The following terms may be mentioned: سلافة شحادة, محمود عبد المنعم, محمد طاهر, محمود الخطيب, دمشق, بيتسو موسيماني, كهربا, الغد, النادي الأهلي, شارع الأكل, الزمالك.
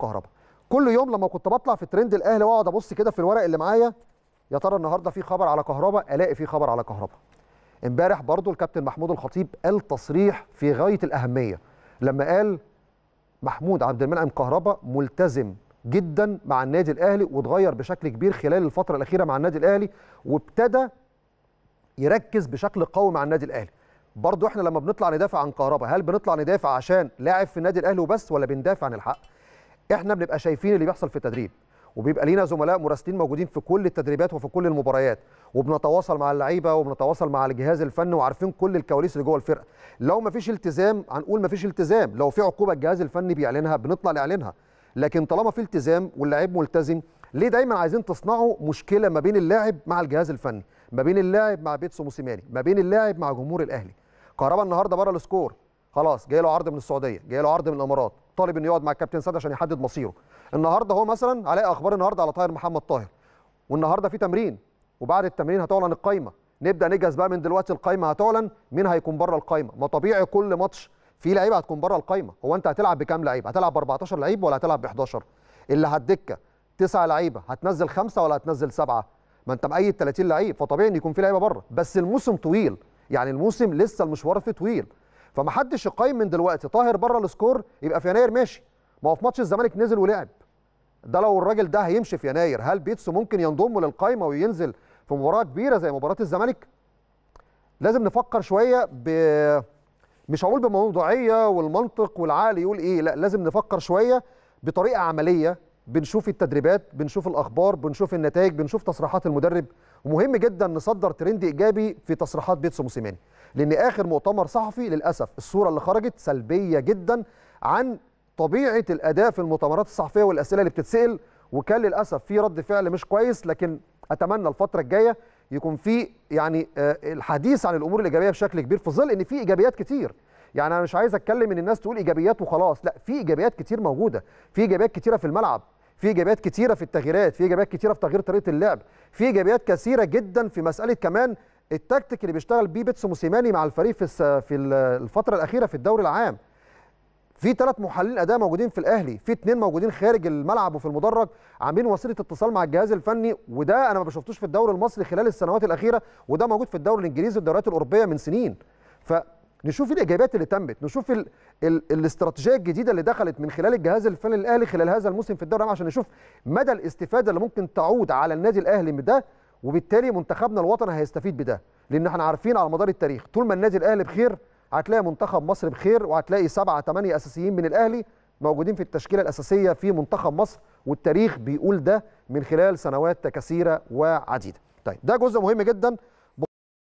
كهربا. كل يوم لما كنت بطلع في ترند الاهلي واقعد ابص كده في الورق اللي معايا، يا ترى النهارده في خبر على كهربا، الاقي في خبر على كهربا. امبارح برضو الكابتن محمود الخطيب قال تصريح في غايه الاهميه لما قال محمود عبد المنعم كهربا ملتزم جدا مع النادي الاهلي واتغير بشكل كبير خلال الفتره الاخيره مع النادي الاهلي، وابتدى يركز بشكل قوي مع النادي الاهلي. برضو احنا لما بنطلع ندافع عن كهربا، هل بنطلع ندافع عشان لاعب في النادي الاهلي وبس، ولا بندافع عن الحق؟ احنا بنبقى شايفين اللي بيحصل في التدريب، وبيبقى لينا زملاء مراسلين موجودين في كل التدريبات وفي كل المباريات، وبنتواصل مع اللعيبه وبنتواصل مع الجهاز الفني وعارفين كل الكواليس اللي جوه الفرقه. لو ما فيش التزام هنقول ما فيش التزام، لو في عقوبه الجهاز الفني بيعلنها بنطلع نعلنها، لكن طالما في التزام واللاعب ملتزم، ليه دايما عايزين تصنعوا مشكله ما بين اللاعب مع الجهاز الفني، ما بين اللاعب مع بيتسو موسيماني، ما بين اللاعب مع جمهور الاهلي؟ كهربا النهارده بره السكور، خلاص جاي له عرض من السعوديه، جاي له عرض من الامارات، طالب انه يقعد مع الكابتن سعد عشان يحدد مصيره. النهارده هو مثلا على اخبار النهارده على طاهر، محمد طاهر، والنهارده في تمرين، وبعد التمرين هتعلن القايمه، نبدا نجهز بقى من دلوقتي. القايمه هتعلن مين هيكون بره القايمه، ما طبيعي كل ماتش في لعيبه هتكون بره القايمه. هو انت هتلعب بكام لعيب؟ هتلعب ب 14 لعيب ولا هتلعب ب 11؟ اللي هتدكه 9 لعيبه، هتنزل 5 ولا هتنزل 7؟ ما انت مقيد 30 لعيب، فطبيعي ان يكون في لعيبه بره، بس الموسم طويل، يعني الموسم لسه المشوار فيه طويل، فمحدش يقيم من دلوقتي. طاهر بره السكور يبقى في يناير ماشي، ما هو في ماتش الزمالك نزل ولعب، ده لو الراجل ده هيمشي في يناير، هل بيتسو ممكن ينضم للقايمه وينزل في مباراه كبيره زي مباراه الزمالك؟ لازم نفكر شويه مش هقول بموضوعيه والمنطق والعقل يقول ايه، لا لازم نفكر شويه بطريقه عمليه. بنشوف التدريبات، بنشوف الاخبار، بنشوف النتائج، بنشوف تصريحات المدرب، ومهم جدا نصدر ترند ايجابي في تصريحات بيتسو موسيماني، لان اخر مؤتمر صحفي للاسف الصوره اللي خرجت سلبيه جدا عن طبيعه الاداء في المؤتمرات الصحفيه والاسئله اللي بتتسال، وكان للاسف في رد فعل مش كويس. لكن اتمنى الفتره الجايه يكون في يعني الحديث عن الامور الايجابيه بشكل كبير، في ظل ان في ايجابيات كتير. يعني انا مش عايز اتكلم ان الناس تقول ايجابيات وخلاص، لا، في ايجابيات كتير موجوده، في ايجابيات كتيره في الملعب، في ايجابيات كتيره في التغييرات، في ايجابيات كتيره في تغيير طريقه اللعب، في ايجابيات كثيره جدا في مساله كمان التكتيك اللي بيشتغل بيه بيتسو موسيماني مع الفريق في الفتره الاخيره في الدوري العام. في 3 محللين اداء موجودين في الاهلي، في 2 موجودين خارج الملعب وفي المدرج عاملين وسيله اتصال مع الجهاز الفني، وده انا ما بشوفتوش في الدوري المصري خلال السنوات الاخيره، وده موجود في الدوري الانجليزي والدوريات الاوروبيه من سنين. فنشوف الايجابيات اللي تمت، نشوف الاستراتيجيه الجديده اللي دخلت من خلال الجهاز الفني الاهلي خلال هذا الموسم في الدوري العام، عشان نشوف مدى الاستفاده اللي ممكن تعود على النادي الاهلي من ده، وبالتالي منتخبنا الوطني هيستفيد بده، لان احنا عارفين على مدار التاريخ طول ما النادي الاهلي بخير هتلاقي منتخب مصر بخير، وهتلاقي 7 8 اساسيين من الاهلي موجودين في التشكيله الاساسيه في منتخب مصر، والتاريخ بيقول ده من خلال سنوات كثيره وعديده. طيب ده جزء مهم جدا